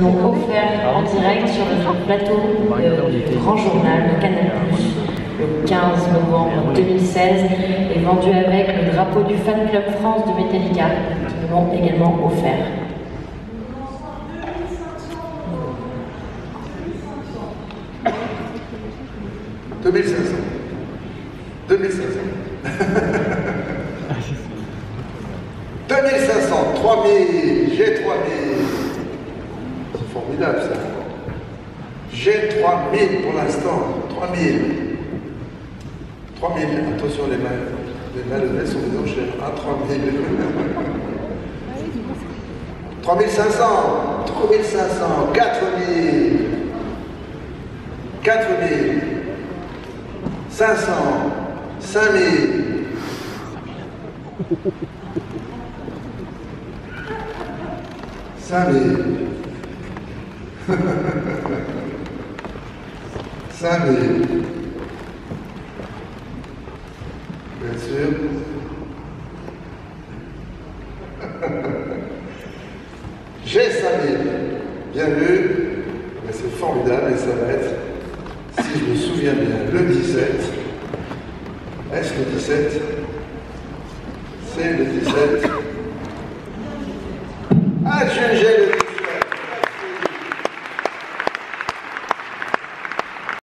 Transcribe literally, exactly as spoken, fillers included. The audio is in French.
nous l'ont offert en direct sur le plateau du Grand Journal de Canal Plus le quinze novembre deux mille seize et vendu avec le drapeau du Fan Club France de Metallica qui nous l'ont également offert. deux mille cinq cents, deux mille cinq cents, deux mille cinq cents, trois mille, j'ai trois mille, c'est formidable ça, j'ai trois mille pour l'instant, trois mille, trois mille, attention les mains, les mains levées sont des enchères, à trois mille, trois mille cinq cents, trois mille cinq cents, quatre mille, quatre mille, cinq cents, cinq mille, cinq mille, cinq mille, bien sûr, j'ai cinq mille, bien vu, c'est formidable et ça va être, si je me souviens bien, le dix-sept, est-ce le dix-sept? C'est le dix-sept. Ah, j'ai